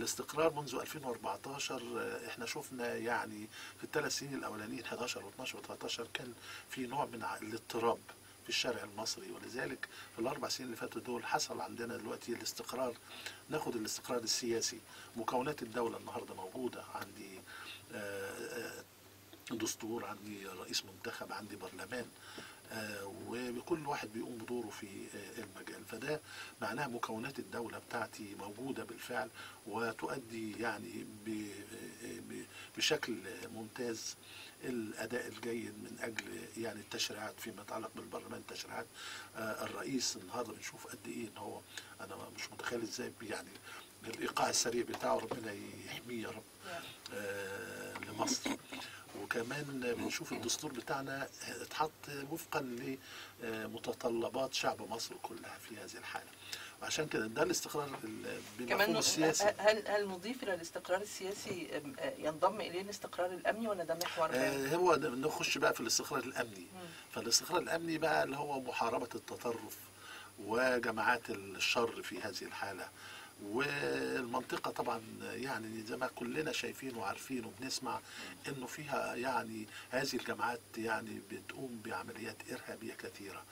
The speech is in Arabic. الاستقرار منذ 2014 احنا شفنا يعني في الثلاث سنين الاولانيين 11 و12 و13 كان في نوع من الاضطراب في الشارع المصري، ولذلك في الاربع سنين اللي فاتوا دول حصل عندنا دلوقتي الاستقرار. ناخد الاستقرار السياسي، مكونات الدوله النهارده موجوده عندي، دستور، عندي رئيس منتخب، عندي برلمان، وكل واحد بيقوم بدوره في المجال، فده معناه مكونات الدولة بتاعتي موجودة بالفعل وتؤدي يعني بشكل ممتاز الأداء الجيد من أجل يعني التشريعات فيما يتعلق بالبرلمان. تشريعات الرئيس النهارده بنشوف قد إيه إن هو، أنا مش متخيل إزاي يعني الإيقاع السريع بتاعه، ربنا يحميه يا رب لمصر. وكمان بنشوف الدستور بتاعنا اتحط وفقا لمتطلبات شعب مصر كلها في هذه الحاله، وعشان كده ده الاستقرار بالمفهوم السياسي. هل نضيف الى الاستقرار السياسي ينضم اليه الاستقرار الامني ولا ده محور؟ هو نخش بقى في الاستقرار الامني. فالاستقرار الامني بقى اللي هو محاربه التطرف وجماعات الشر في هذه الحاله، والمنطقة طبعا يعني زي ما كلنا شايفين وعارفين وبنسمع انه فيها يعني هذه الجماعات يعني بتقوم بعمليات إرهابية كثيرة.